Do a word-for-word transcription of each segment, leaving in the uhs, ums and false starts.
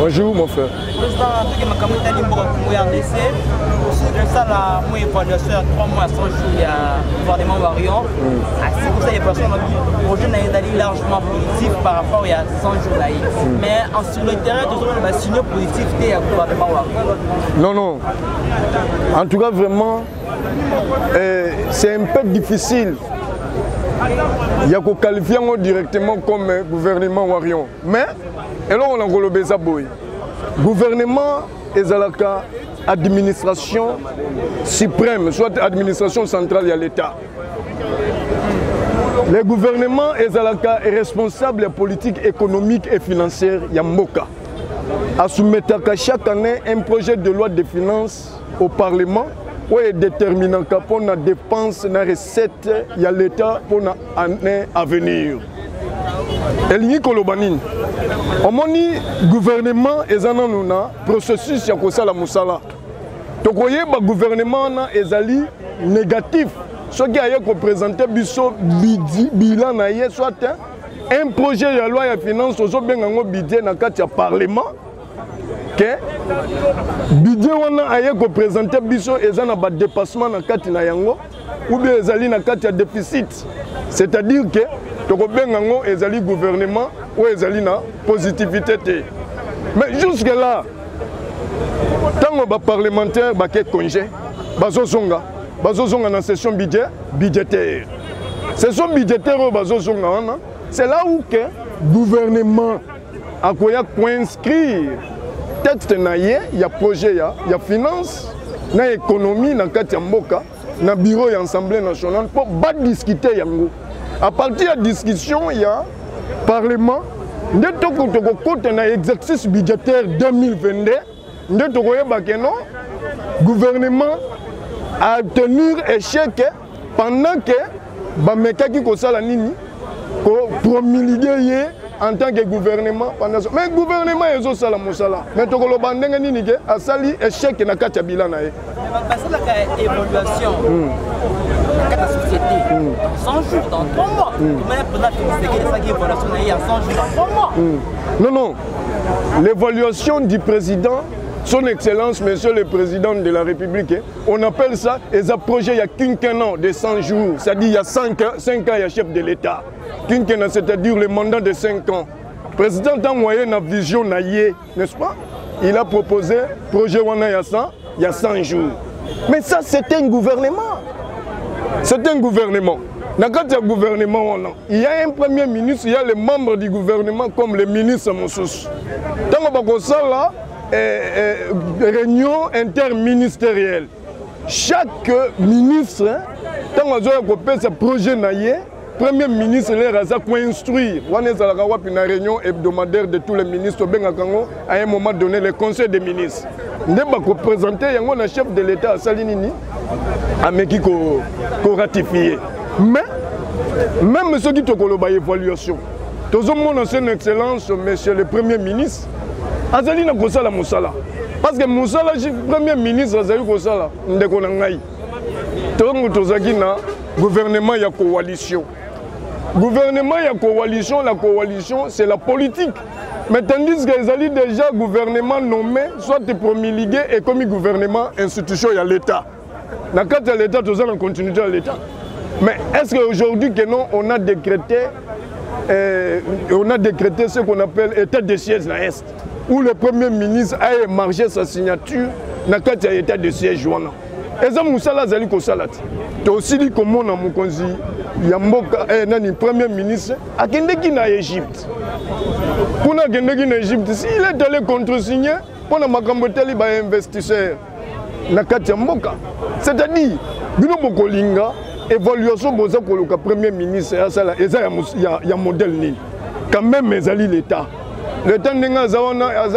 Bonjour mon frère. Ça là, moi je suis à trois mois sans jouer à gouvernement Warion. C'est pour ça que les personnes ont dit projet largement positif par rapport à cent jours. Mais sur le terrain, tout le monde a signé positif à gouvernement Warion. Non, non. En tout cas, vraiment, euh, c'est un peu difficile. Il y a qu'on qualifie directement comme gouvernement Warion. Mais, et là, on a englobé ça. Gouvernement et Zalaka. Administration suprême, soit administration centrale, il y a l'État. Le gouvernement Ezalaka est responsable de la politique économique et financière, il y a MOKA. À soumettre chaque année un projet de loi de finances au Parlement, où est déterminant pour la dépense, la recette, il y a l'État pour l'année à venir. Et l'Union Colobanine. Au moment où gouvernement est en un processus qui est la moussala. Donc, vous voyez, le gouvernement est négatif. Ce qui a été représenté, bilan, soit un projet de loi de finances, soit bien un budget dans le Parlement. Le budget a été représenté, est un dépassement dans le cadre ou bien est dans le cadre de déficit. C'est-à-dire que le gouvernement est en positivité. Mais jusque-là, tant que les parlementaires sont congés, ils sont dans la session budgétaire. La session budgétaire, c'est là où le gouvernement a inscrit le texte, il y a projet, il y a finance, il y a économie, il y a MOKA, il y a bureau et l'Assemblée nationale pour discuter. À partir de la discussion, il y a le Parlement. Nous avons un exercice budgétaire deux mille vingt-deux. Nous avons le gouvernement a obtenu échec pendant que le promulgué en tant que gouvernement. Mais le gouvernement est au salam. Mais le gouvernement a sali échec dans le bilan. Il y a une évaluation. cent jours dans trois mois. Non, non. L'évaluation du président, son excellence, monsieur le président de la République, on appelle ça, les projets, il n'y a qu'un quinquennat de cent jours. C'est-à-dire, il y a cinq ans, il y a chef de l'État. Quinquennat, c'est-à-dire le mandat de cinq ans. Le président a envoyé une vision, n'est-ce pas? Il a proposé, projet, il y a cent jours. Mais ça, c'était un gouvernement. C'est un gouvernement. Dans le gouvernement, il y a un premier ministre, il y a les membres du gouvernement comme les ministres Moussous. Tant que ça, là, réunion interministérielle. Chaque ministre, tant que ça, projet naïe, premier ministre, il a instruit. On a une réunion hebdomadaire de tous les ministres à un moment donné, le conseil des ministres. Nous présenté le chef de l'État à Salinini, à Mekiko, qui a ratifié. Mais, même ceux qui ont fait l'évaluation, tout le monde a son excellence, monsieur le Premier ministre, Azali n'a pas la Moussala. Parce que Moussala, le Premier ministre, Azali Kosala, n'a pas la Moussala. Tout le monde a un gouvernement et une coalition. Le gouvernement et une coalition, la coalition, c'est la politique. Mais tandis qu'ils allaient déjà gouvernement nommé, soit promulgué et comme gouvernement institution, il y a l'État. Dans le cadre de l'État, tout ça, on continue à l'État. Mais est-ce qu'aujourd'hui, on a décrété, euh, on a décrété ce qu'on appelle état de siège dans l'Est, où le Premier ministre a émargé sa signature dans le cadre de l'état de siège. Et ça, Moussala Zali Kosalat. Tu as aussi dit comment on a mon conseil. Il y a un premier ministre à Kendeki en Égypte. Pour nous, Kendeki en Égypte, s'il est allé contre-signer, pour nous, Makamboteli, il y a un investisseur. C'est-à-dire, nous avons évaluation de la premier ministre, il y a un modèle. Quand même, ils allaient l'État. L'État est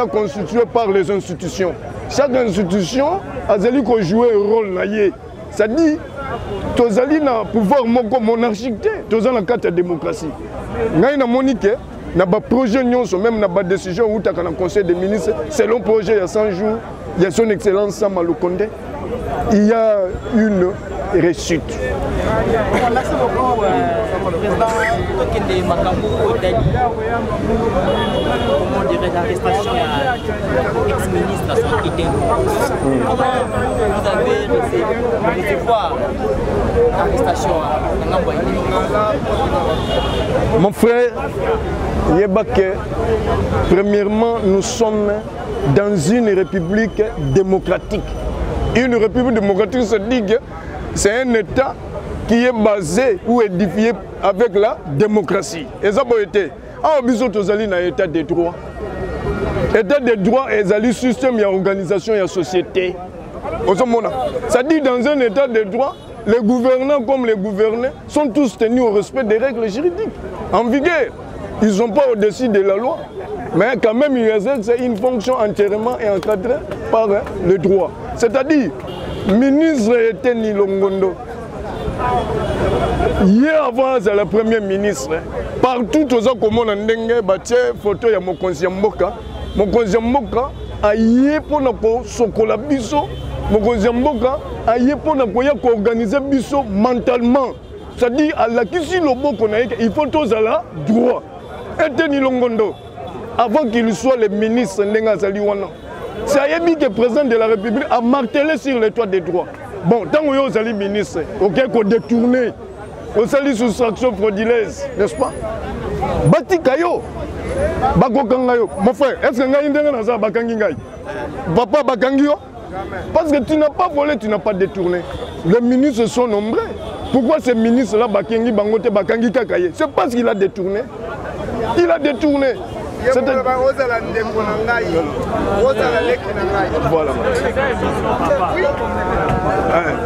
constitué par les institutions. Chaque institution a joué un rôle. C'est-à-dire, tu as un pouvoir monarchique, tu as un cadre de démocratie. Nous avons na ba projet nyonso même na ba décision ou ta kana conseil des ministres selon projet il y a cent jours il y a son excellence Sama Lokonde il y a une réussite. Merci beaucoup président Tokende Makambu Otani. Comment dirait l'arrestation à ex-ministre à son idée. Vous avez recevoir l'arrestation à Ngamboy. Mon frère Yebake, premièrement nous sommes dans une république démocratique. Une république démocratique se dit que c'est un État qui est basé ou édifié avec la démocratie. Et ça peut être. Ah, biso tozali na état de droit. État de droit, ezali système, il y a organisation, il y a société. Ça dit dans un état de droit, les gouvernants comme les gouvernés sont tous tenus au respect des règles juridiques en vigueur. Ils ne sont pas au-dessus de la loi. Mais quand même, ils exercent une fonction entièrement et encadrée par le droit. C'est-à-dire, ministre Eteni Longondo, hier avant, c'est le premier ministre. Partout, tout ça, comme on a dit, photo de mon conseiller MOKA. Mon conseiller MOKA a yé pour nous sokola biso. Mon conseiller MOKA a yé pour nous organiser biso mentalement. C'est-à-dire, à la kisi lobo qu'on a il faut tout ça là, droit. Eteni Longondo, avant qu'il soit le ministre, c'est Ayemi qui est président de la République a martelé sur les toits des droits. Bon, tant que vous allez ministre, ok, qu'on détourne, vous allez soustraction frauduleuse, n'est-ce pas? Bati Kayo, Bako Kangayo, mon frère, est-ce que vous avez Bakangingaï? Papa Bakangio? Parce que tu n'as pas volé, tu n'as pas détourné. Les ministres sont nombreux. Pourquoi ces ministres-là, Bakangi, Bangote, Bakangi, Kakaye? C'est parce qu'il a détourné. Il a détourné. Voilà.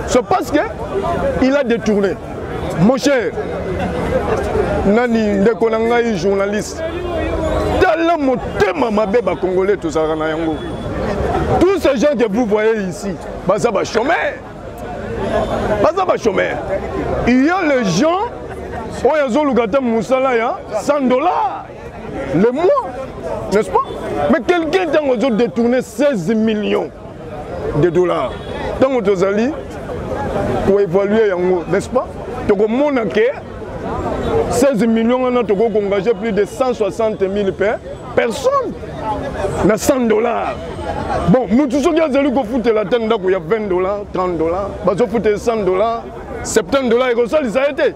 C'est parce qu'il a détourné. Mon cher, Nani, Ndekonangaï, journaliste, Tala motema mabeba congolais, tout ça, Ranayango. Tous ces gens que vous voyez ici, Bazaba chômeur. Bazaba chômeur. Il y a les gens, Oyazo Lugata Moussalaya, cent dollars. Le mois, n'est-ce pas? Mais quelqu'un dans le monde détourné seize millions de dollars. Dans le monde, pour évaluer, n'est-ce pas? Donc, au monde, seize millions, on a engagé plus de cent soixante mille personnes. Dans cent dollars. Bon, nous tous, on a foutu la tête, il y a vingt dollars, trente dollars, parce qu'on foutait cent dollars. soixante-dix dollars et ça, ça a été.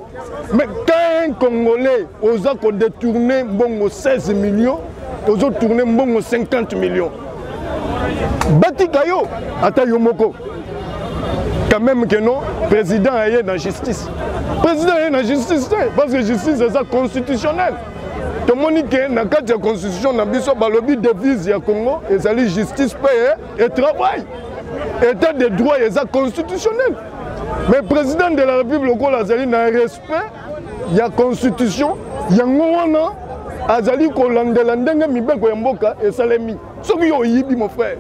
Mais quand un Congolais osa qu'on détourne bongo seize millions, osa tourner bongo cinquante millions. Bati Kayo, ata yomoko. Quand même que non, président aille dans la justice. Président aille dans la justice, parce que la justice c'est ça constitutionnel. Tout le monde qui est dans la constitution, dans le but de vise au Congo, et ça dit justice paye et travail. État de droit, et ça constitutionnel. Mais le président de la République, Azali, n'a un respect, il y a constitution, il y a un Azali, Kolandelandanga, Mibeko Yamboka et Salemi. Ce qui est Yibi, mon frère.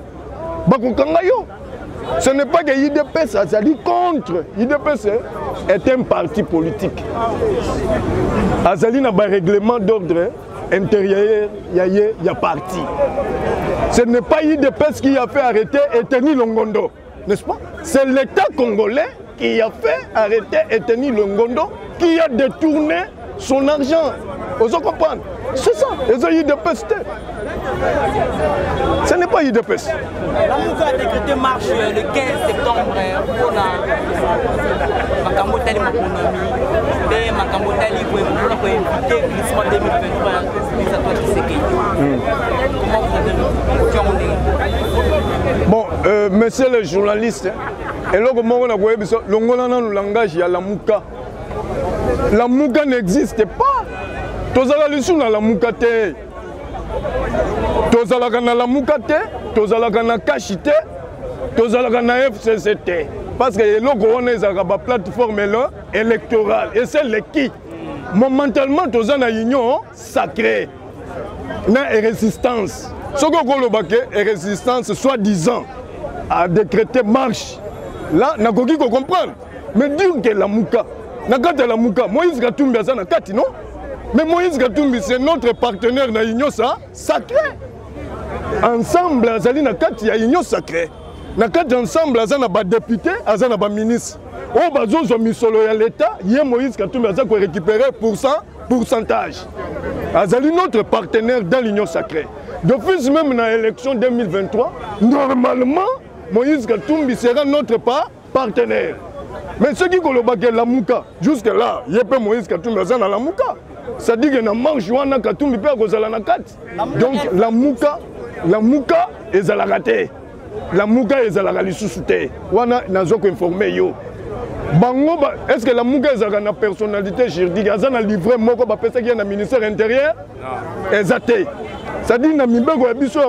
Ce n'est pas que l'U D P S, Azali contre. L'U D P S est un parti politique. Azali n'a pas un règlement d'ordre intérieur, il y a parti. Ce n'est pas l'U D P S qui a fait arrêter Eteni Longondo. N'est-ce pas? C'est l'État congolais qui a fait arrêter Eteni Longondo, qui a détourné son argent. Vous comprenez? C'est ça, ils ont eu des pestes. Ce n'est pas eu de peste. La mouva a décrété marche le quinze septembre pour la Macambotali Makonomi et Macambotali pour éviter le glissement deux mille vingt-trois à Tshisekedi. Comment vous avez le tourné? Bon, euh, monsieur le journaliste, et là, comme on a vu, le langage, il y a la mouka. La mouka n'existe pas. Tozala lissu na la mouka te. Tozala kana la mouka te, tozala kana kashi te, tozala kana F C C te. Parce que le gouvernement est à la plateforme électorale. Et c'est le qui. Momentalement, tozala union sacrée. Na résistance. Ce que vous avez résistance, soi-disant, à décréter marche. Là, n'a pas comprendre. Mais dire que la mouka, n'a pas la mouka. Moïse Katumbi a ça na kati, non? Mais Moïse Katumbi, c'est notre partenaire dans l'Union sacrée. Ensemble, Azali Nakati, il y a l'Union sacrée. Nakati ensemble, Azali Nakati, député, Azali Nakati, ministre. Au bazo, Zomisolo, il y a l'État, il y a Moïse Katumbi, Azali Nakati, récupérer pourcentage. Azali notre partenaire dans l'Union sacrée. Depuis même dans l'élection deux mille vingt-trois, normalement, Moïse Katumbi sera notre part, partenaire. Mais ceux qui ont la mouka, jusque-là, il n'y a pas Moïse Katumbi dans la mouka. Ça dit que dans marche, Katumbi peut avoir la carte. Donc la mouka, la mouka est à la rater. La mouka est à la ralissousouté. Wana n'a pas informé yo. Est-ce que la mouka est à la personnalité juridique? Elle a livré moko parce qu'il y a un ministère intérieur. Elle a été. Ça dit que dans le mouka, il y a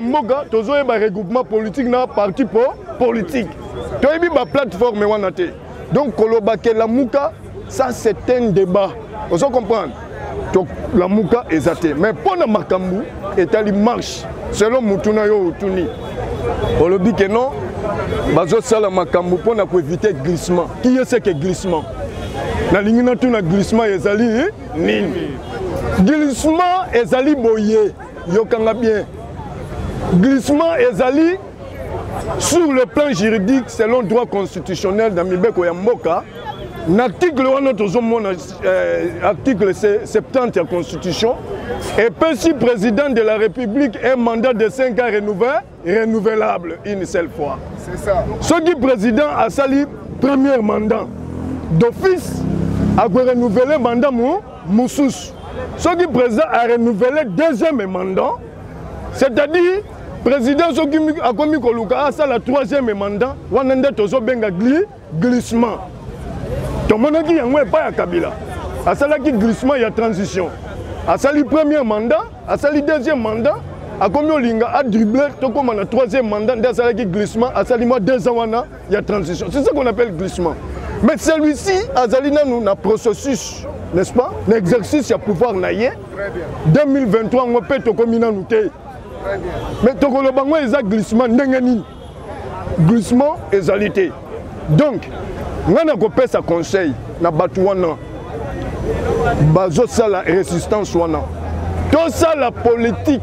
un regroupement politique, un parti politique. Il y a une plateforme. Donc, la mouka, ça c'est un débat. Vous comprenez? Donc, la mouka est athée. Mais pour le Makambu, il y a une marche. Selon Moutouna yo Touni. On dit que non, la Makambu pour éviter le glissement. Qui est ce que glissement? Dans le glissement, il y a un glissement, il y a un boyer. Glissement, il y a un sur le plan juridique, selon le droit constitutionnel dans Mibeko ya Moka, l'article soixante-dix de la Constitution, et peut si président de la République un mandat de cinq ans renouvelable une seule fois. C'est ça. Ce qui président a sali premier mandat d'office a renouvelé mandat Moussous. Ce qui président a renouvelé deuxième mandat, c'est-à-dire président Sokimi a commis Koluka, ça la troisième mandat, on a dit tozo benga glissement. Tout le monde qui n'est pas à Kabila. À ça qui glissement il y a transition. À ça le premier mandat, à ça le deuxième mandat, à commis Olinga a dribblé, tout comme on a troisième mandat, à ça qui glissement, à ça le mois deux ans il y a transition. C'est ça qu'on appelle glissement. Mais celui-ci, Azalina nous a un processus, n'est-ce pas? L'exercice à pouvoir naïe. deux mille vingt-trois on peut tout comme nous. Mais Tokolobango est un glissement, Nengani. Glissement et zalité. Donc, nous avons fait un conseil, nous avons battu un an. Nous avons fait la résistance un an. Tout ça, la politique,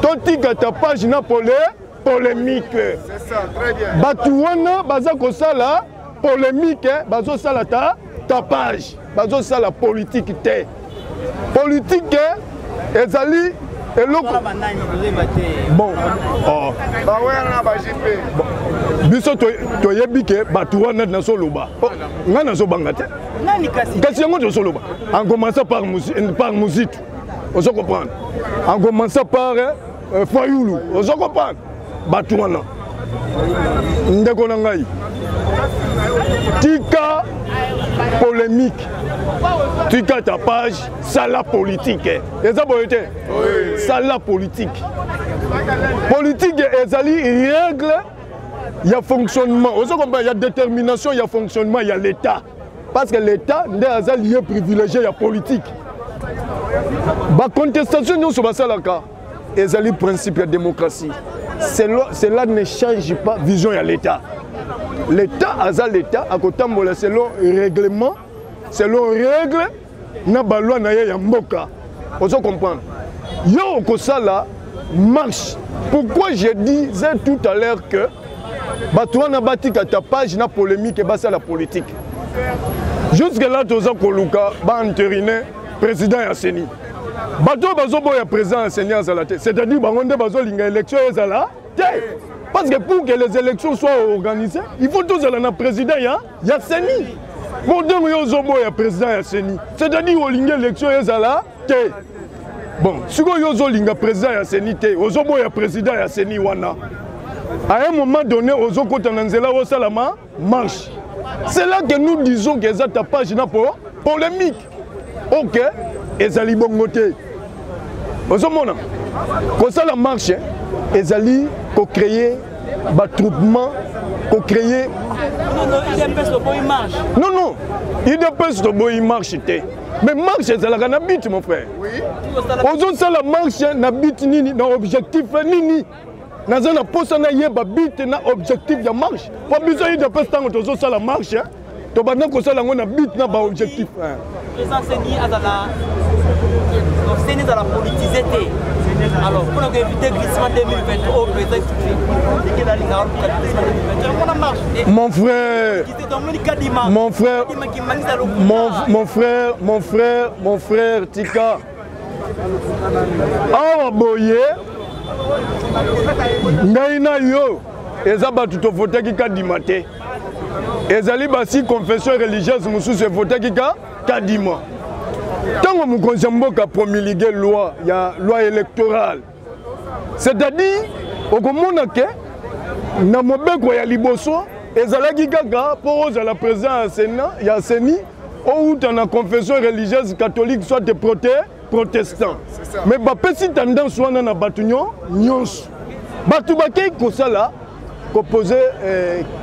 tout ça, la page, n'a pas de polémique. C'est ça, très bien. Battu un an, nous avons fait la polémique, nous avons fait la page, nous avons fait la politique. Politique, et zali. Et bon, oh. Bah ouais, on a bâché. Biso to yebike batuwa na na soloba. Nga na so bangate. Nani kasi? Kasi yango to soloba. En commençant par par Mouzit. On se comprend. En commençant par Fayulu. On se comprend. Batuwa na. Ndeko na ngai. Tika polémique. Tu as ta page, ça la politique. Et ça, ça la politique. Politique, il règle, il y a fonctionnement. Il y a détermination, il y a fonctionnement, il y a l'État. Parce que l'État, il est privilégié, il y a politique. La contestation, nous sommes ça. Il y a le principe de la démocratie. Cela ne change pas la vision de l'État. L'État, l'État, à côté de selon le règlement. Selon les règles, na balwa na ya moka. Vous comprenez? Yo kosala marche. Pourquoi je disais tout à l'heure que batwa na batika ta page na polémique et basa la politique. Jusque là toza koluka ba entériné président ya Seni. Bato bazo boya président ya Seni azalate. C'est-à-dire bangonde bazo linga élection ezala té. Parce que pour que les élections soient organisées, il faut tous aller na président ya ya Seni. Bon, donc, il y a un président de la CENI. C'est-à-dire qu'il y a une élection de la CENI. Bon, si il y a un président de la CENI, il y a un président de la CENI. À un moment donné, il y a une marche. C'est là que nous disons que cette page n'a pas de polémique. Ok, et ça a été bon côté. Vous comprenez? Quand ça la marche, ils ont créé un troupement, ils ont créé. Non, non, U D P S de Boy marche. Non, non, U D P S de Boy marche. Mais marche, c'est la canabite, mon frère. Oui. Aujourd'hui, ça la marche, n'habite ni dans l'objectif, ni ni. Dans la poste, on a eu un objectif de marche. Pas besoin de U D P S, tant que ça la marche. to banda ko sala ngona but na ba objectif les enseignants azala obsténé dans la politisé té alors pour éviter glissement deux mille vingt au président qui est là on a marche mon frère mon frère mon mon frère mon frère mon frère Tika ah boye ngaina yo ezaba tout voter qui kadimate ezali basi confession religieuse mususu voter qui kadima tant que nous avons promulgué la loi, il y a une loi électorale. C'est-à-dire, au moment où nous avons pour la présence au Sénat, il y a Séni, où la confession religieuse catholique soit des protestants. Mais si tendance soit dans la bâtonnion, nous avons posé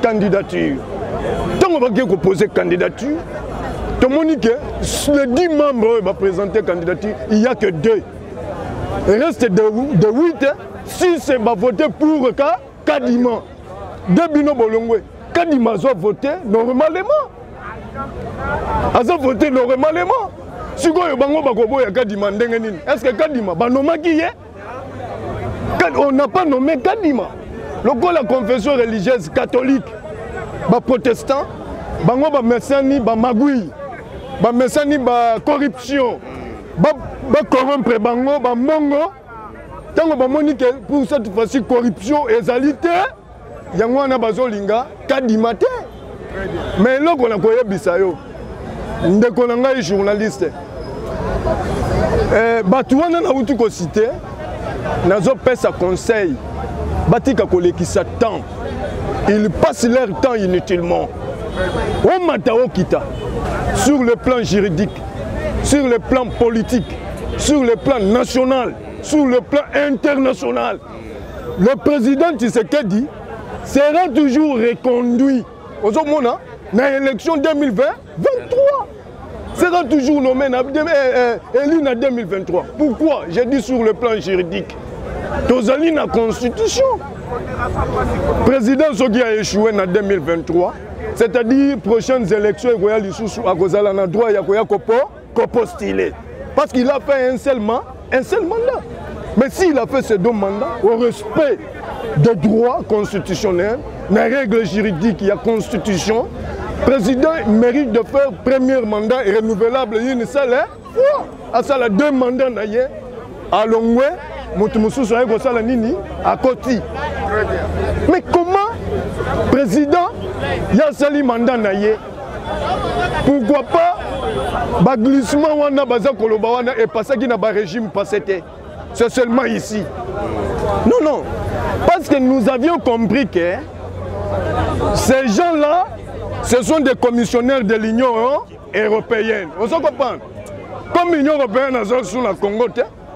candidature. Tant que nous avons posé candidature, les dix membres vont présenter candidature, il n'y a que deux. Il reste de huit, six vont voter pour Kadima. Deux bino bolongwe. Kadima a voté normalement. Ils ont voté normalement. Si vous avez voté Kadima, est-ce que Kadima va nommer qui est ? On n'a pas nommé Kadima. La confession religieuse catholique, les protestants, les messani, les magouilles. Ba mesani ba corruption ba ba corrompre bango ba mongo tango ba monique pour cette fois-ci corruption ezalité yango wana bazolinga Kadima te mais loko na koyebisa yo ndeko na ngai journaliste euh batu wana na uti ko citer nazo pesa conseil batika kolekisa temps ils passent leur temps inutilement on matao kita sur le plan juridique, sur le plan politique, sur le plan national, sur le plan international. Le président Tshisekedi sera toujours reconduit aux dans l'élection deux mille vingt-trois. Sera toujours nommé élu en deux mille vingt-trois. Pourquoi? J'ai dit sur le plan juridique. Tozali na constitution. Le président Soki a échoué en deux mille vingt-trois. C'est-à-dire prochaines élections, il y a droit à postuler. Parce qu'il a fait un seul mandat. Mais s'il a fait ces deux mandats, au respect des droits constitutionnels, des règles juridiques, il y a constitution, le président mérite de faire premier mandat renouvelable, une seule fois. À ça, il y a deux mandats d'ailleurs. À Longwe, Moutmousou, à Koti. Mais comment président, il y a sali mandat naie. Pourquoi pas ba glissement wana baza koloba wana et passer qui na ba régime passé. C'est seulement ici. Non non, parce que nous avions compris que ces gens-là, ce sont des commissionnaires de l'Union européenne. On se comprend. Comme l'Union européenne a sur la Congo,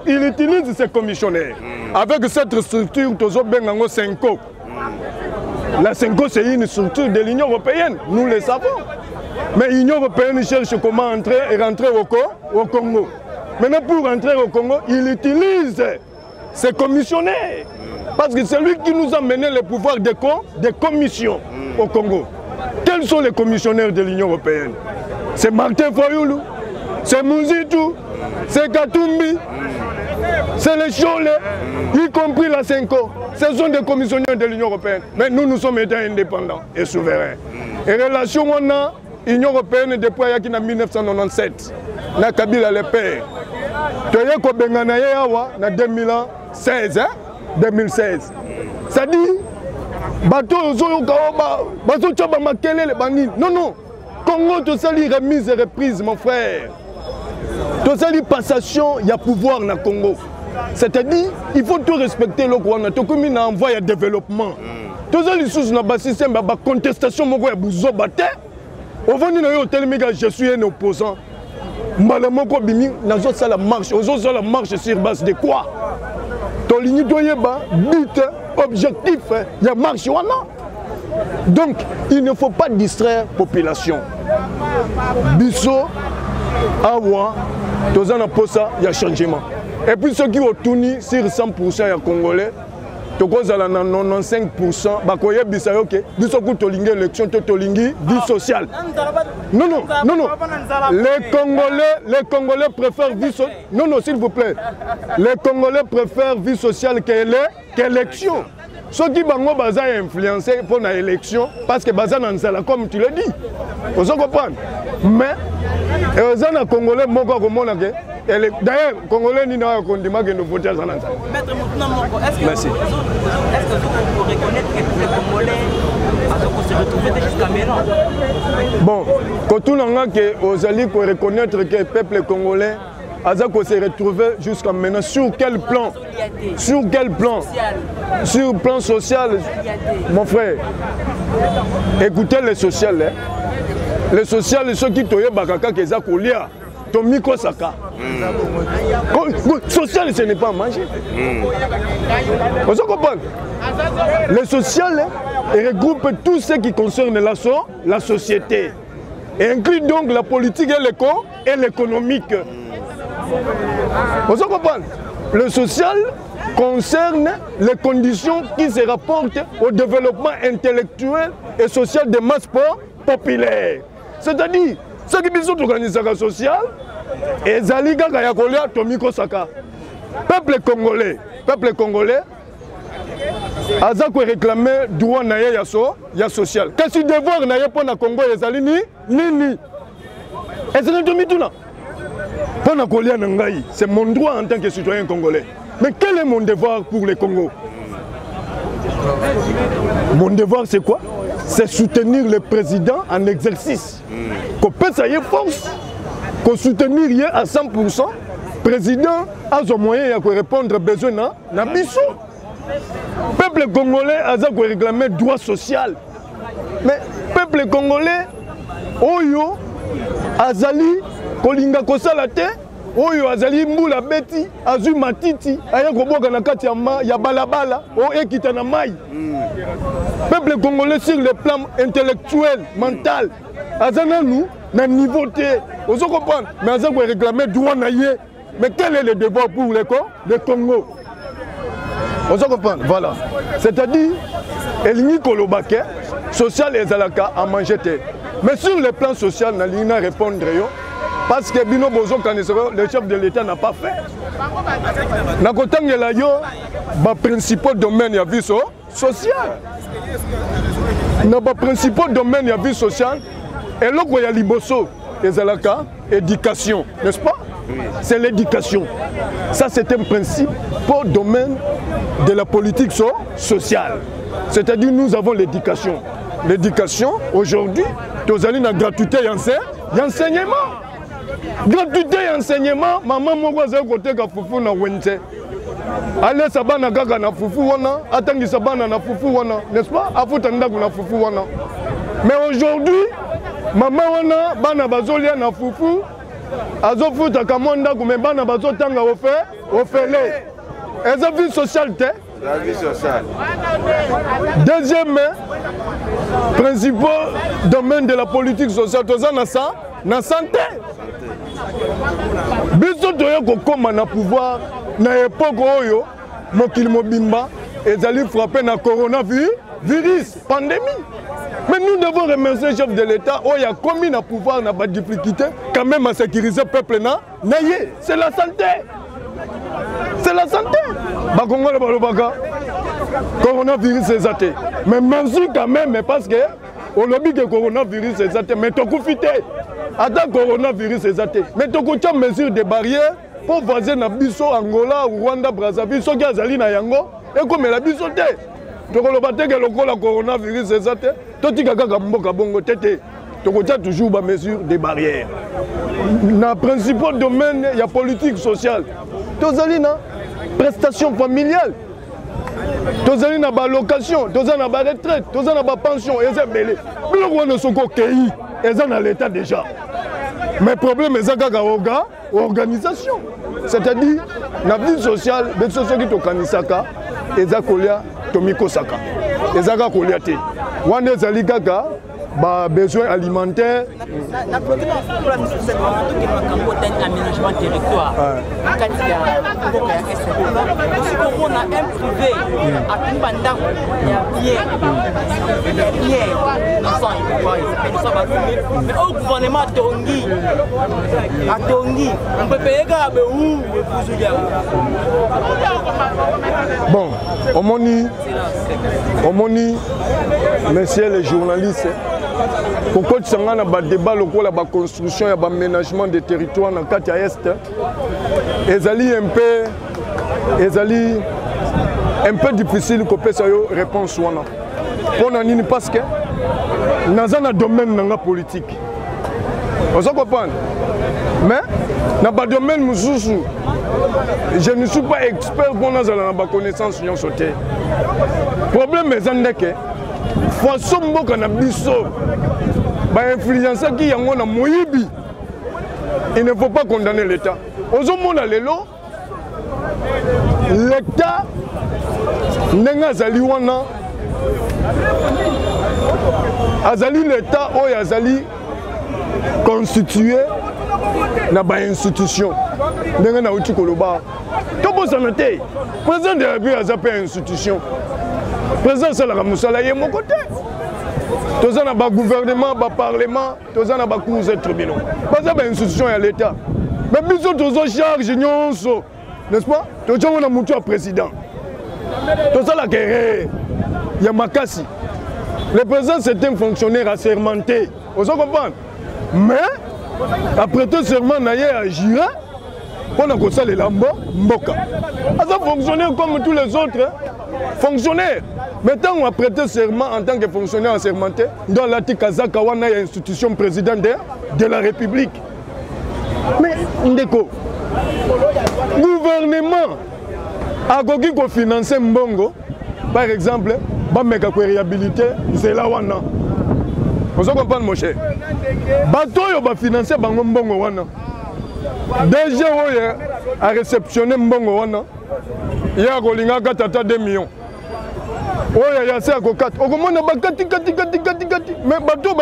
il utilise ces commissionnaires avec cette structure tozo bengango CENCO. La CENCO, c'est une structure de l'Union européenne, nous le savons. Mais l'Union européenne cherche comment entrer et rentrer au Congo. Maintenant, pour entrer au Congo, il utilise ses commissionnaires. Parce que c'est lui qui nous a mené le pouvoir des commissions au Congo. Quels sont les commissionnaires de l'Union européenne? C'est Martin Fayulu, c'est Mouzitou, c'est Katumbi, c'est les Choles, y compris la CENCO. Ce sont des commissionnaires de l'Union européenne. Mais nous, nous sommes états indépendants et souverains. Et relation on a l'Union européenne depuis mille neuf cent quatre-vingt-dix-sept. Na Kabila le père. Toyeko Benganaye Awa na deux mille seize, deux mille seize. Ça dit bateau zoyoka ba bateau tchaba makele le bani. Non non. Congo to sali remise et reprise mon frère. To sali passation, il y a pouvoir na Congo. C'est-à-dire, il faut tout respecter le gouvernement. Tout comme il a envoyé un développement. Tous les sources dans le système, la contestation, je suis un opposant. Je suis la marche. Je suis la marche sur base de quoi? Ton ligne but, objectif, il y a marche. Donc, il ne faut pas distraire la population. Bisso, Awa, tout ça, il y a changement. Et puis ceux qui ont tourné sur cent pour cent Congolais, cinq pour cent bakoye bisayo ke biso ku tolingi élection to tolingi du social. Non non non non. Les Congolais les Congolais préfèrent vie so non non s'il vous plaît. Les Congolais préfèrent vie sociale qu'elle est qu'élection. Ceux qui bango baza influencé pour la élection parce que baza nanzala comme tu le dis. Vous comprenez? Mais les Congolais moko ko mona ke d'ailleurs, les Congolais n'ont pas condamné que nous votions à l'ensemble. Maître Moko, est-ce que vous reconnaissez que tous les Congolais se retrouvent jusqu'à maintenant? Bon, quand tout le monde peut reconnaître que le peuple congolais se retrouve jusqu'à maintenant, sur quel plan? Sur quel plan? Sur le plan social, mon frère, écoutez les sociales. Les sociales, ceux qui toyent Bakaka, qui sont collés. Ton micro saka. Social, ce n'est pas manger. Vous comprenez? Le social regroupe tout ce qui concerne la, so, la société. Et inclut donc la politique et l'économique. Vous comprenez? Le social concerne les conditions qui se rapportent au développement intellectuel et social des masses populaires. C'est-à-dire, ceux qui sont organisés sociales, et Zaliga Kayakolia, Tomiko Saka. Peuple congolais, peuple congolais, Azako réclamait droit naye yaso, ya social. Qu'est-ce que devoir naye pour na Congo et Zalini? Nini. Et c'est notre mitouna. Pour na Kolia Nangaï, c'est mon droit en tant que citoyen congolais. Mais quel est mon devoir pour le Congo? Mon devoir c'est quoi? C'est soutenir le président en exercice. Qu'on peut ça y est force, qu'on soutenir à cent pour cent, le président a son moyen de répondre aux besoins de la mission. Le peuple congolais a réclamé droit social. Mais le peuple congolais, Oyo, Azali, Kolinga Kosalate, Oyo Azali Mboula Beti, Azu Matiti, Ayakoboka Nakatiama, Yabalabala, Oekitanamai. Peuple congolais sur le plan intellectuel, mental, Azana nous, n'a niveau T. Vous comprenez? Mais Azana vous réclamez droit naïe. Mais quel est le devoir pour les Congo? Vous comprenez? Voilà. C'est-à-dire, elle n'y colobake, social et Zalaka à manger. Mais sur le plan social, il n'y a répondre. Parce que Bino Bozo, le chef de l'État n'a pas fait. Dans le principal domaine, il y a vie sociale. Dans le principal domaine, il y a vie sociale. Et là, il y a Liboso, Ezalaka, éducation, n'est-ce pas? C'est l'éducation. Ça, c'est un principe pour le domaine de la politique sociale. C'est-à-dire, nous avons l'éducation. L'éducation, aujourd'hui, nous allons dans la gratuité et l'enseignement. Gratuité et enseignement, maman moko za côté ka fufu na wente. Allez sabana gaga na fufu wana, atangi sabana na fufu wana, n'est-ce pas? Afuta ndaku na fufu wana. Mais aujourd'hui, maman wana bana bazolia na fufu, azofuta kamonda ku me bana bazotanga ofe, ofele. Eza vie sociale te? La vie sociale. Deuxième principal domaine de la politique sociale, tozana ça, na santé. Biso toyo kokoma na pouvoir na époque oyo mokili mobimba ezali frapper na coronavirus pandémie. Mais nous devons remercier le chef de l'État oyo a commis na pouvoir na ba difficulté quand même à sécuriser peuple na naye. C'est la santé. C'est la santé. Ba Congolais balobaka coronavirus ezate. Mais merci quand même parce que au lobby que coronavirus ezate mais tokufité. Attends, coronavirus est athée. Mais tu as mesure des barrières pour voiser Nabiso, Angola, Rwanda, Brazzaville, ceux qui ont Azali na Yango, et comme la bisoté. Tu as le coronavirus est athée. Tu as toujours la mesure des barrières. Dans le principal domaine, il y a politique sociale. Tu as Azali na prestation familiale. Tu as Azali na location, tu as Azali na retraite, tu as Azali na pension, et c'est belé. Mais le roi ne sont qu'occueillis. Ils sont dans l'État déjà. Mais le problème, c'est l'organisation. C'est-à-dire, la vie sociale, les gens qui sont organisés, ils sont collés à Tomiko Saka. Ils sont collés à Té. Ils sont collés à bah besoins alimentaires. La procuration pour la société, c'est un aménagement de territoire. Quand il y a un S P, on a un privé à Pimbanda, il y a Pierre, il y a Pierre, il s'en va trouver. Mais au gouvernement à Tongi, à Tongi, on peut payer Gabe ou le bon, au Moni, au Moni, messieurs les journalistes, pourquoi tu as un débat local à la construction et à l'aménagement des territoires dans le cadre de l'Est? Ezali un peu, Ezali un peu difficile pour que les réponses soient là. Pourquoi nous parce que dans un domaine dans la politique, vous comprenez? Mais dans le domaine mususu, je ne suis pas expert pour nous dans la connaissance de sauter. Le problème est que façon mboka na biso ba influencer qui yango na moyibi. Il ne faut pas condamner l'état. Ozomona lelo l'état nenga zali wana azali l'état oy azali constitué na ba institution nenga na uti koloba to bosanate président de la République azape institution. Président Salah Moussala est mon côté. Tous les gouvernements, les parlements, tous les cours et tribunaux. Parce que les institutions sont à l'État. Mais nous sommes tous en charge, n'est-ce pas? Tous les gens sont président. Tous les gens sont le président, c'est un fonctionnaire assermenté. Vous comprenez? Mais, après tout serment, il y a juré. On a comme ça les lambos, Moka. Ça fonctionnaire comme tous les autres. Fonctionnaire. Maintenant, on a prêté serment en tant que fonctionnaire assermenté dans l'Atikazakawana et institution président de la République. Mais, Ndeko, gouvernement a financé Mbongo, par exemple, il a réhabilité Zelawana. Vous comprenez, mon cher? Il a financé Mbongo. Déjà, on a réceptionné Mbongo. Il y a deux millions. Oh, il y a quatre. Au moins, mais bateau,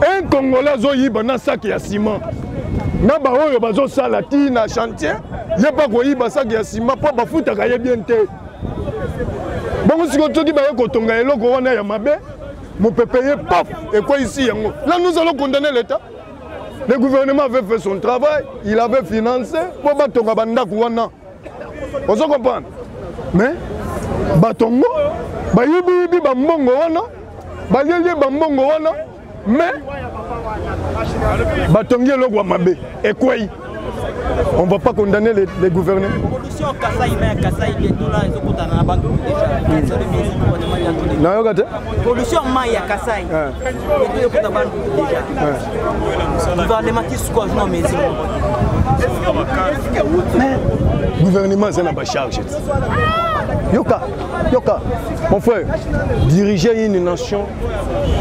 un Congolais, il y a ciment. Il y a salatine, un chantier. Il y a pas de ciment. Pas de foot, il y a bien été. Bon, si on te dit, on peut payer, paf, et quoi ici? Là, nous allons condamner l'État. Le gouvernement avait fait son travail, il avait financé pour battre Tonga Kouana. Vous comprenez? Mais, Batongo, Bayibi Bambongo Wana, Bayeli Bambongo Wana, mais Batongi Logwamabe, et quoi? On ne va pas condamner les, les gouverneurs. Pollution Maya Kassai. Gouvernement, c'est la charge. Yoka, Yoka, mon frère, diriger une nation,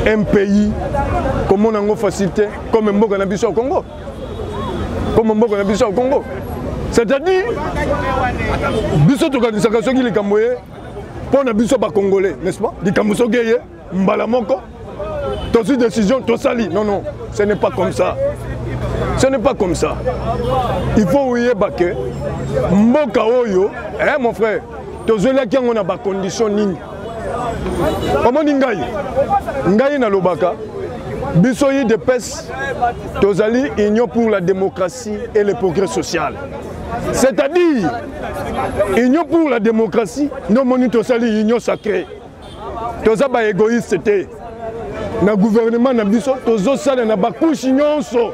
un pays, comme on a facilité, comme un mot qu'on a au Congo. Comme on a vu au Congo. C'est-à-dire, pour Congolais, n'est-ce pas? Décision, non, non, ce n'est pas comme ça. Ce n'est pas comme ça. Il faut que baké, Mboka Oyo, hein mon frère, tous ceux qui ont des conditions. Comment Bissoyi de Pes, Tozali, union pour la démocratie et le progrès social. C'est-à-dire, union pour la démocratie, non moni Tozali, union sacrée. Tozaba égoïste, c'était. Dans le gouvernement, na biso, Tozo Sale, na bakouche, nyonso.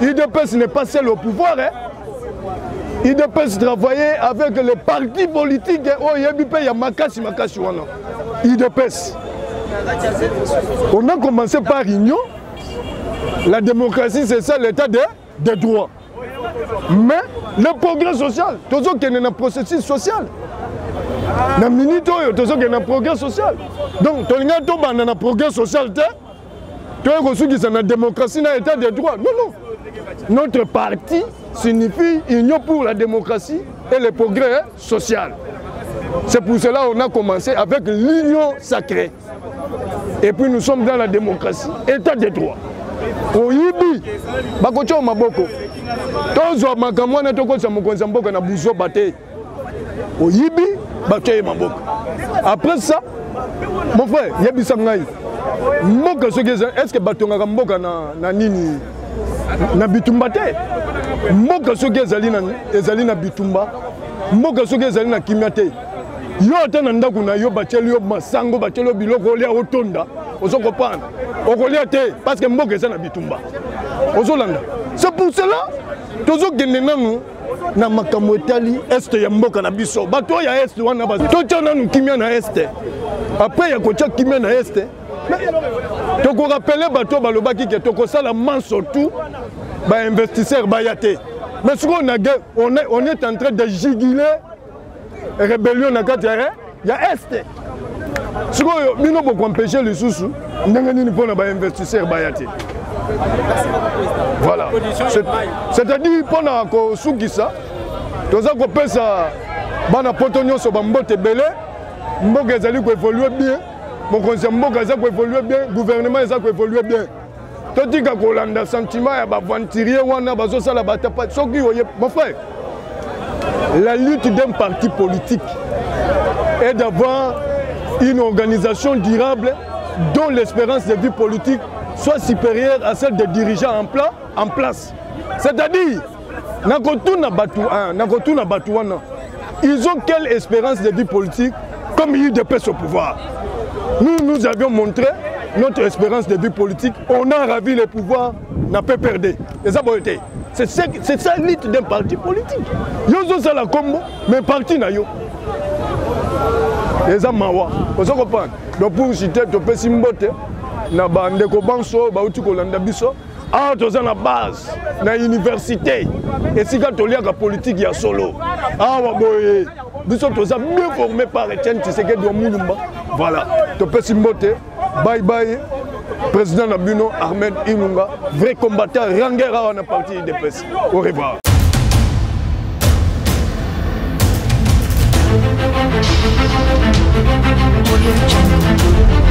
U D P S n'est pas seul au pouvoir. U D P S travaillait avec les partis politiques. Oh, Yebipe, il y a Makashi, Makashi, Wana. U D P S. On a commencé par union. La démocratie, c'est ça, l'état des de droits. Mais le progrès social, tout ce qui est un processus social. Dans le minute, tout ce qui est un progrès social. Donc, tout le monde a un progrès social. Tout le monde qui est dans la démocratie, dans l'état des droits. Non, non. Notre parti signifie union pour la démocratie et le progrès social. C'est pour cela qu'on a commencé avec l'union sacrée. Et puis nous sommes dans la démocratie, état de droit. Oyibi, bakocho maboko. Tozo makamwana toko sa mokonza mboka na buzo bate. Oyibi, bakocho maboko. Après ça, mon frère, yebisa ngai. Mboka sokeza, est-ce que batonga mboka na na nini? Na bitumba te. Mboka sokeza lina ezali na bitumba. Mboka sokeza lina kimia te. Yo tena ndako na yo bacheli yo masango bacheli yo biloko olia otonda. Ozokopana. Parce que Mboka est na bitumba. C'est pour cela que nous avons na makambo etali est ya mboka na biso. Bato ya est wana bazo. Tocha nanu kimia na est. Après ya kocha kimia na est. Toko rappeler bato balobaki ke toko sala man surtout ba investisseur bayate. Mais ce qu'on a on est on est en train de juguler rébellion na katere ya est. Si vous voulez empêcher les sous-sous, vous avez investisseurs. Voilà. C'est-à-dire pour nous, sous qui ça, nous avons fait ça, nous avons fait ça, nous avons fait ça, nous avons évolué bien, nous avons évolué bien, le gouvernement a évolué bien. Tout dit qu'on a un sentiment, on a tiré, on a besoin de ça, mon frère, la lutte d'un parti politique est d'avoir une organisation durable dont l'espérance de vie politique soit supérieure à celle des dirigeants en, pla, en place. C'est-à-dire, ils ont quelle espérance de vie politique comme l'U D P S au pouvoir. Nous, nous avions montré notre espérance de vie politique, on a ravi le pouvoir, n'a pas perdu. C'est ça l'élite d'un parti politique. Ils ont ça la combo, mais parti n'a pas. Les Amawa, vous comprenez? Donc pour citer, tu peux s'imboter, na bande kobanso, baouti kolanda biso, ah tu as la base, na université, et si quand tu lis la politique, il y a solo, ah waboye, biso tu as mieux formé par Eteni Tshisekedi Lumumba, voilà, tu peux s'imboter, bye bye, président Nabuno, Ahmed Inunga, vrai combattant, rangera on a parti des presse, au revoir. We'll be right back.